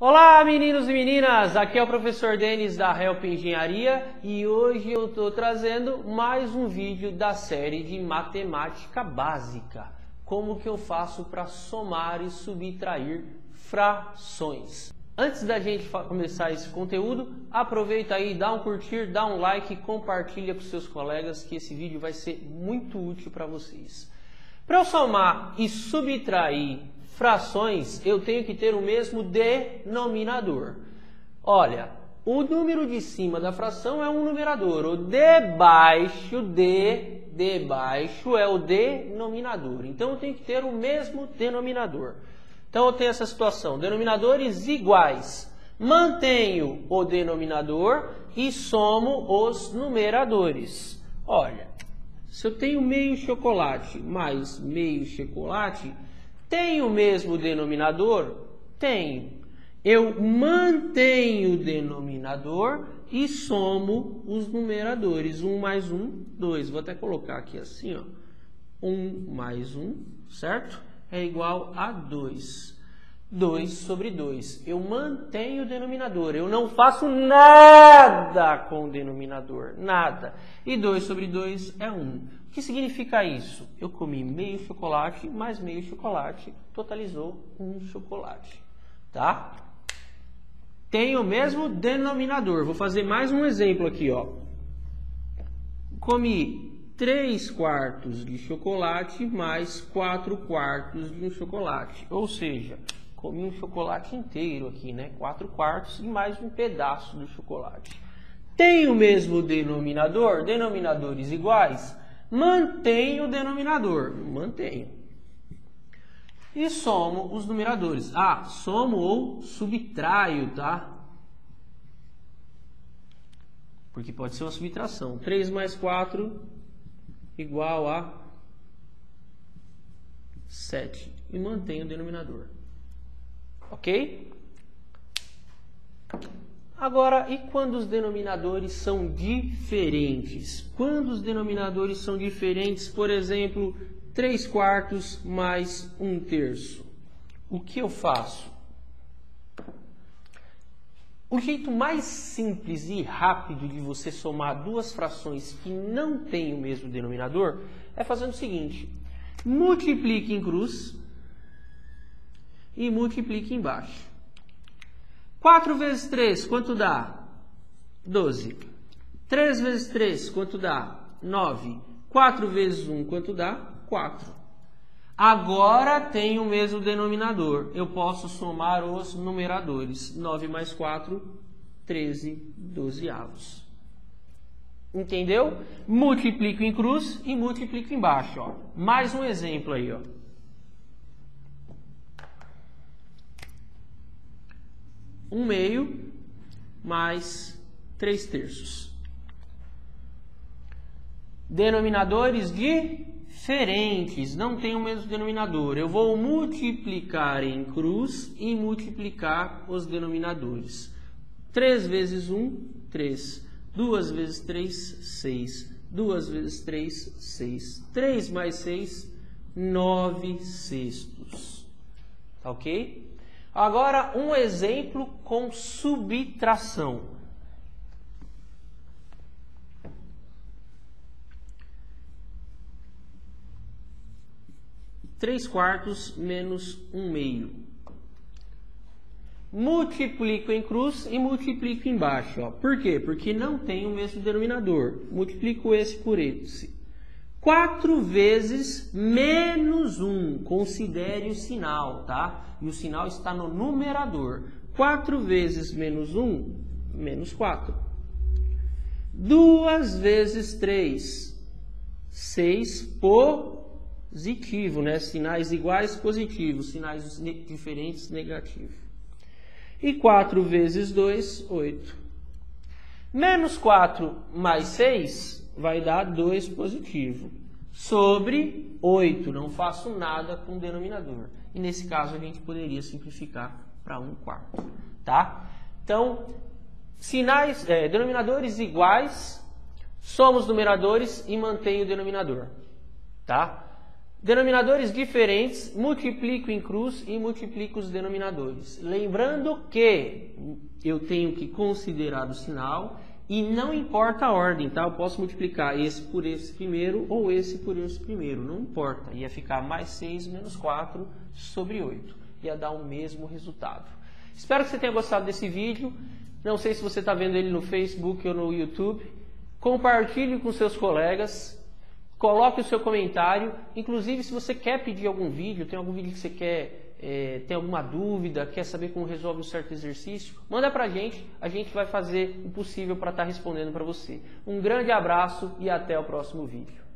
Olá meninos e meninas, aqui é o professor Dênis da Help Engenharia e hoje eu estou trazendo mais um vídeo da série de matemática básica. Como que eu faço para somar e subtrair frações? Antes da gente começar esse conteúdo, aproveita aí, dá um curtir, dá um like, compartilha com seus colegas que esse vídeo vai ser muito útil para vocês. Para eu somar e subtrair frações, eu tenho que ter o mesmo denominador. Olha, o número de cima da fração é um numerador, o de baixo é o denominador. Então eu tenho que ter o mesmo denominador. Então eu tenho essa situação, denominadores iguais. Mantenho o denominador e somo os numeradores. Olha, se eu tenho meio chocolate mais meio chocolate, tem o mesmo denominador? Tem. Eu mantenho o denominador e somo os numeradores. 1 mais 1, 2. Vou até colocar aqui assim, ó. 1 mais 1, certo? É igual a 2. 2 sobre 2. Eu mantenho o denominador. Eu não faço nada com o denominador. Nada. E 2 sobre 2 é 1. O que significa isso? Eu comi meio chocolate, mais meio chocolate, totalizou um chocolate, tá? Tem o mesmo denominador. Vou fazer mais um exemplo aqui, ó. Comi 3 quartos de chocolate mais 4 quartos de um chocolate. Ou seja, comi um chocolate inteiro aqui, né? 4 quartos e mais um pedaço do chocolate. Tem o mesmo denominador? Denominadores iguais? Mantenho o denominador, mantenho. E somo os numeradores. Ah, somo ou subtraio, tá? Porque pode ser uma subtração. 3 mais 4 igual a 7. E mantenho o denominador. Ok? Agora, e quando os denominadores são diferentes? Quando os denominadores são diferentes, por exemplo, 3 quartos mais 1 terço. O que eu faço? O jeito mais simples e rápido de você somar duas frações que não têm o mesmo denominador é fazendo o seguinte. Multiplique em cruz e multiplique embaixo. 4 vezes 3, quanto dá? 12. 3 vezes 3, quanto dá? 9. 4 vezes 1, quanto dá? 4. Agora tem o mesmo denominador. Eu posso somar os numeradores. 9 mais 4, 13 dozeavos. Entendeu? Multiplico em cruz e multiplico embaixo. Ó. Mais um exemplo aí, ó. 1 meio mais 3 terços. Denominadores diferentes, não tem o mesmo denominador. Eu vou multiplicar em cruz e multiplicar os denominadores. 3 vezes 1, 3. 2 vezes 3, 6. 2 vezes 3, 6. 3 mais 6, 9 sextos. Tá ok? Agora, um exemplo com subtração. 3 quartos menos 1 meio. Multiplico em cruz e multiplico embaixo. Ó. Por quê? Porque não tem o mesmo denominador. Multiplico esse por esse. 4 vezes menos 1, considere o sinal, tá? E o sinal está no numerador. 4 vezes menos 1, menos 4. 2 vezes 3, 6, positivo, né? Sinais iguais, positivo. Sinais diferentes, negativo. E 4 vezes 2, 8. Menos 4 mais 6... vai dar 2 positivo, sobre 8. Não faço nada com o denominador. E nesse caso, a gente poderia simplificar para 1 quarto. Tá? Então, denominadores iguais, somos numeradores e mantém o denominador. Tá? Denominadores diferentes, multiplico em cruz e multiplico os denominadores. Lembrando que eu tenho que considerar o sinal e não importa a ordem, tá? Eu posso multiplicar esse por esse primeiro ou esse por esse primeiro, não importa. Ia ficar mais 6 menos 4 sobre 8. Ia dar o mesmo resultado. Espero que você tenha gostado desse vídeo. Não sei se você está vendo ele no Facebook ou no YouTube. Compartilhe com seus colegas. Coloque o seu comentário, inclusive se você quer pedir algum vídeo, tem algum vídeo que você quer, tem alguma dúvida, quer saber como resolve um certo exercício, manda pra gente, a gente vai fazer o possível para estar respondendo para você. Um grande abraço e até o próximo vídeo.